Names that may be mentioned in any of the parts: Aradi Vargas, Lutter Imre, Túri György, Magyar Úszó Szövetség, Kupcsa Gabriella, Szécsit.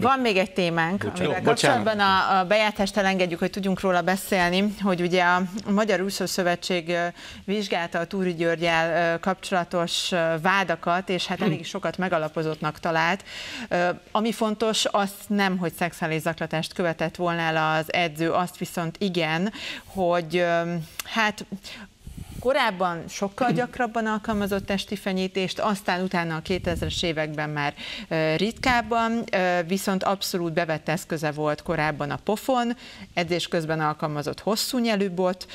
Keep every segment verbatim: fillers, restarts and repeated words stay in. Van még egy témánk, bocsánat, amivel bocsánat. kapcsolatban a, a bejátszást elengedjük, hogy tudjunk róla beszélni, hogy ugye a Magyar Úszó Szövetség vizsgálta a Túri Györgyel kapcsolatos vádakat, és hát elég sokat megalapozottnak talált. Ami fontos, azt nem, hogy szexuális zaklatást követett volna el az edző, azt viszont igen, hogy hát... korábban sokkal gyakrabban alkalmazott testi fenyítést, aztán utána a kétezres években már ritkábban, viszont abszolút bevett eszköze volt korábban a pofon, edzés közben alkalmazott hosszú nyelűbot,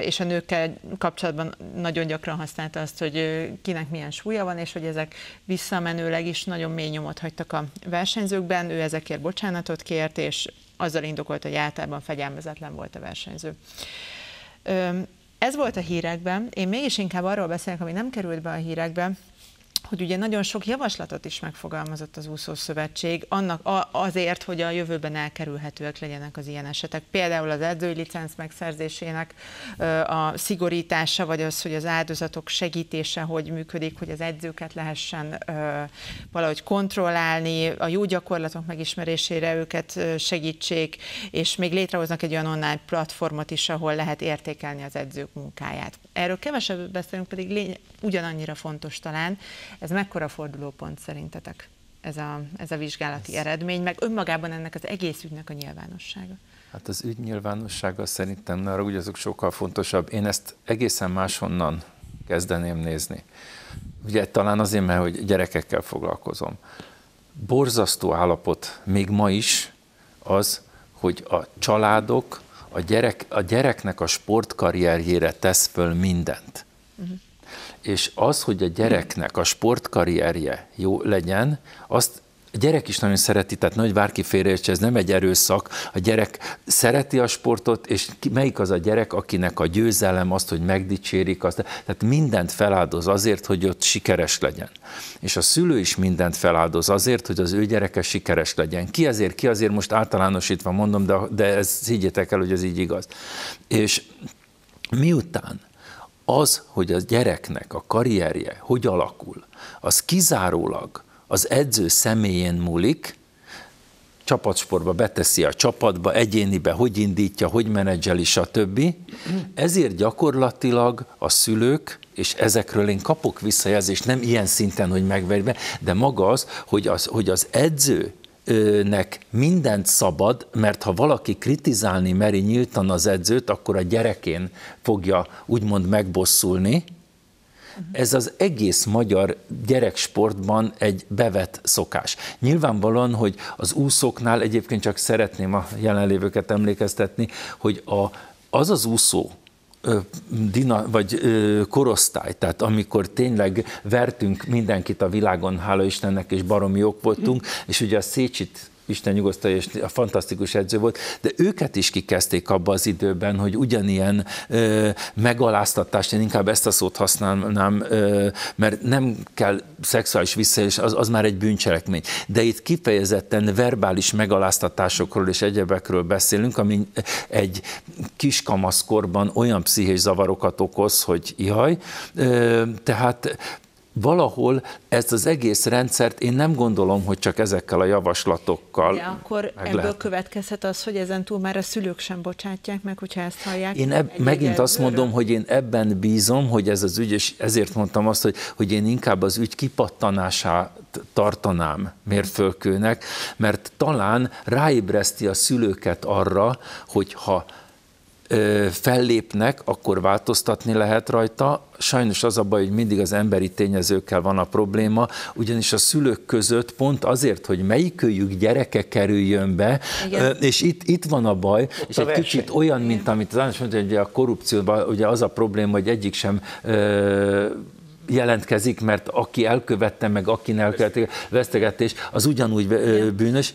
és a nőkkel kapcsolatban nagyon gyakran használta azt, hogy kinek milyen súlya van, és hogy ezek visszamenőleg is nagyon mély nyomot hagytak a versenyzőkben, ő ezekért bocsánatot kért, és azzal indokolt, hogy általában fegyelmezetlen volt a versenyző. Ez volt a hírekben, én mégis inkább arról beszélek, ami nem került be a hírekbe, hogy ugye nagyon sok javaslatot is megfogalmazott az Úszószövetség annak a, azért, hogy a jövőben elkerülhetőek legyenek az ilyen esetek. Például az edzői licenc megszerzésének a szigorítása, vagy az, hogy az áldozatok segítése hogy működik, hogy az edzőket lehessen valahogy kontrollálni, a jó gyakorlatok megismerésére őket segítsék, és még létrehoznak egy olyan online platformot is, ahol lehet értékelni az edzők munkáját. Erről kevesebb beszélünk, pedig lény- ugyanannyira fontos talán. Ez mekkora fordulópont szerintetek, ez a, ez a vizsgálati ez... eredmény, meg önmagában ennek az egész ügynek a nyilvánossága? Hát az ügy nyilvánossága szerintem, na, úgy azok sokkal fontosabb. Én ezt egészen máshonnan kezdeném nézni. Ugye talán azért, mert hogy gyerekekkel foglalkozom. Borzasztó állapot még ma is az, hogy a családok a, gyerek, a gyereknek a sportkarrierjére tesz föl mindent. Uh-huh. És az, hogy a gyereknek a sportkarrierje jó legyen, azt a gyerek is nagyon szereti, tehát nagy bárki félreértse, ez nem egy erőszak, a gyerek szereti a sportot, és ki, melyik az a gyerek, akinek a győzelem azt, hogy megdicsérik, azt, tehát mindent feláldoz azért, hogy ott sikeres legyen. És a szülő is mindent feláldoz azért, hogy az ő gyereke sikeres legyen. Ki azért, ki azért, most általánosítva mondom, de, de ez, higgyétek el, hogy ez így igaz. És miután az, hogy a gyereknek a karrierje hogy alakul, az kizárólag az edző személyén múlik, csapatsportba beteszi a csapatba, egyénibe, hogy indítja, hogy menedzseli, stb. Ezért gyakorlatilag a szülők, és ezekről én kapok visszajelzést, nem ilyen szinten, hogy megverjbe, de maga az, hogy az, hogy az edző, nek mindent szabad, mert ha valaki kritizálni meri nyíltan az edzőt, akkor a gyerekén fogja úgymond megbosszulni. Ez az egész magyar gyereksportban egy bevett szokás. Nyilvánvalóan, hogy az úszóknál egyébként csak szeretném a jelenlévőket emlékeztetni, hogy a, az az úszó, Dina, vagy korosztály, tehát amikor tényleg vertünk mindenkit a világon, hála Istennek, és baromi jók voltunk, és ugye a Szécsit, Isten nyugosztalja, és a fantasztikus edző volt, de őket is kikezdték abba az időben, hogy ugyanilyen ö, megaláztatást, én inkább ezt a szót használnám, ö, mert nem kell szexuális visszaélés, az, az már egy bűncselekmény. De itt kifejezetten verbális megaláztatásokról és egyebekről beszélünk, ami egy kis kamaszkorban olyan pszichés zavarokat okoz, hogy ihaj, ö, tehát valahol ezt az egész rendszert én nem gondolom, hogy csak ezekkel a javaslatokkal. De akkor ebből következhet az, hogy ezen túl már a szülők sem bocsátják meg, hogyha ezt hallják. Én eb, megint azt mondom, hogy én ebben bízom, hogy ez az ügy, és ezért mondtam azt, hogy, hogy én inkább az ügy kipattanását tartanám mérföldkőnek, mert talán ráébreszti a szülőket arra, hogy ha fellépnek, akkor változtatni lehet rajta. Sajnos az a baj, hogy mindig az emberi tényezőkkel van a probléma, ugyanis a szülők között pont azért, hogy melyikőjük gyereke kerüljön be, igen. És itt, itt van a baj, itt és a egy verseny. Kicsit olyan, mint igen. Amit az Ános mondta, hogy a korrupcióban ugye az a probléma, hogy egyik sem ö, jelentkezik, mert aki elkövette, meg aki elkövette vesztegetés, az ugyanúgy igen. bűnös.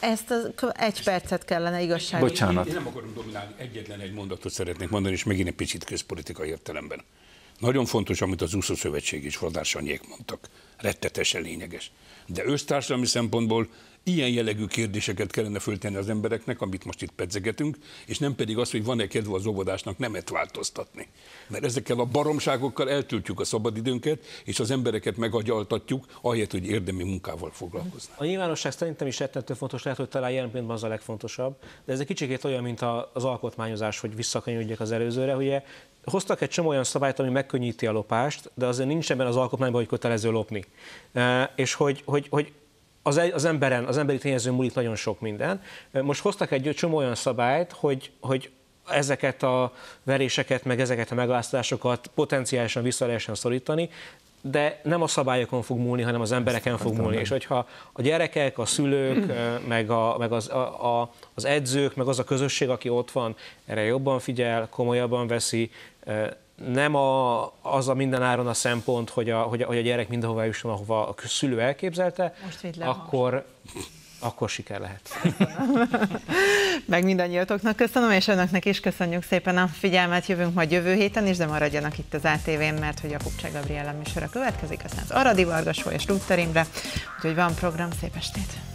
Ezt az, egy percet kellene igazságban. Bocsánat. Én, én nem akarom dominálni, egyetlen egy mondatot szeretnék mondani, és megint egy picit közpolitikai értelemben. Nagyon fontos, amit az Úszószövetség és Vadászanyék mondtak. Rettetesen lényeges. De ősztársadalmi szempontból ilyen jellegű kérdéseket kellene föltenni az embereknek, amit most itt pedzegetünk, és nem pedig az, hogy van-e kedve az óvodásnak nemet változtatni. Mert ezekkel a baromságokkal eltöltjük a szabadidőnket, és az embereket megagyaltatjuk, ahelyett, hogy érdemi munkával foglalkoznak. A nyilvánosság szerintem is rettentő fontos, lehet, hogy talán jelen pillanatban az a legfontosabb, de ez egy kicsikét olyan, mint az alkotmányozás, hogy visszakanyarodjak az előzőre, ugye hoztak egy csomó olyan szabályt, ami megkönnyíti a lopást, de azért nincs ebben az alkotmányban, hogy kötelező lopni. E, és hogy, hogy, hogy az, az emberen, az emberi tényező múlik nagyon sok minden. Most hoztak egy csomó olyan szabályt, hogy, hogy ezeket a veréseket, meg ezeket a megaláztatásokat potenciálisan vissza lehessen szorítani, de nem a szabályokon fog múlni, hanem az embereken fog múlni. És hogyha a gyerekek, a szülők, meg, a, meg az, a, a, az edzők, meg az a közösség, aki ott van, erre jobban figyel, komolyabban veszi, nem a, az a mindenáron a szempont, hogy a, hogy a, hogy a gyerek mindenhova jusson, ahova a szülő elképzelte, le, akkor... akkor siker lehet. Meg mindannyiatoknak köszönöm, és önöknek is köszönjük szépen a figyelmet, jövünk majd jövő héten is, de maradjanak itt az á té vén, mert hogy a Kupcsa Gabriella műsora következik, aztán az Aradi Vargas és Lutter Imre, úgyhogy van program, szép estét!